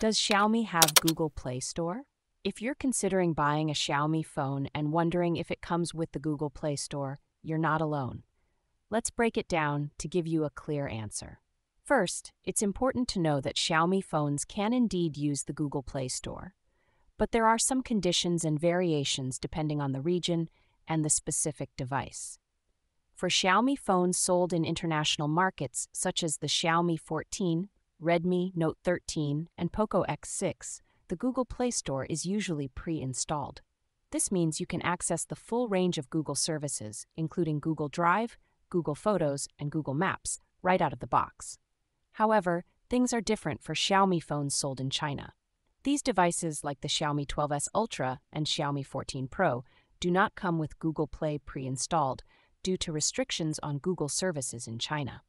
Does Xiaomi have Google Play Store? If you're considering buying a Xiaomi phone and wondering if it comes with the Google Play Store, you're not alone. Let's break it down to give you a clear answer. First, it's important to know that Xiaomi phones can indeed use the Google Play Store, but there are some conditions and variations depending on the region and the specific device. For Xiaomi phones sold in international markets such as the Xiaomi 14, Redmi Note 13, and Poco X6, the Google Play Store is usually pre-installed. This means you can access the full range of Google services, including Google Drive, Google Photos, and Google Maps, right out of the box. However, things are different for Xiaomi phones sold in China. These devices, like the Xiaomi 12S Ultra and Xiaomi 14 Pro, do not come with Google Play pre-installed due to restrictions on Google services in China.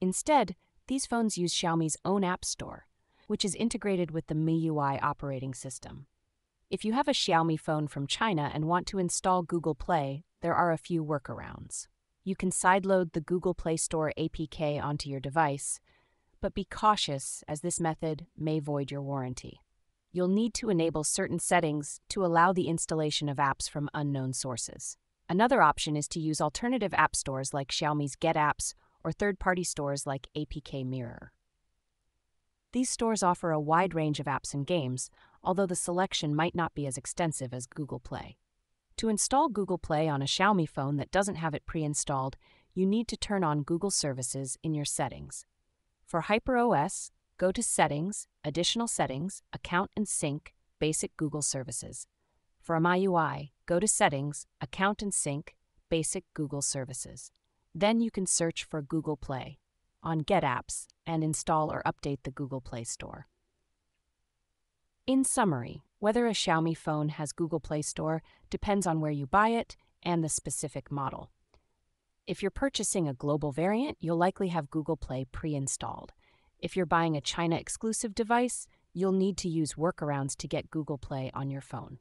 Instead, these phones use Xiaomi's own App Store, which is integrated with the MIUI operating system. If you have a Xiaomi phone from China and want to install Google Play, there are a few workarounds. You can sideload the Google Play Store APK onto your device, but be cautious as this method may void your warranty. You'll need to enable certain settings to allow the installation of apps from unknown sources. Another option is to use alternative app stores like Xiaomi's GetApps or third-party stores like APK Mirror. These stores offer a wide range of apps and games, although the selection might not be as extensive as Google Play. To install Google Play on a Xiaomi phone that doesn't have it pre-installed, you need to turn on Google Services in your settings. For HyperOS, go to Settings, Additional Settings, Account and Sync, Basic Google Services. For MIUI, go to Settings, Account and Sync, Basic Google Services. Then you can search for Google Play on GetApps and install or update the Google Play Store. In summary, whether a Xiaomi phone has Google Play Store depends on where you buy it and the specific model. If you're purchasing a global variant, you'll likely have Google Play pre-installed. If you're buying a China-exclusive device, you'll need to use workarounds to get Google Play on your phone.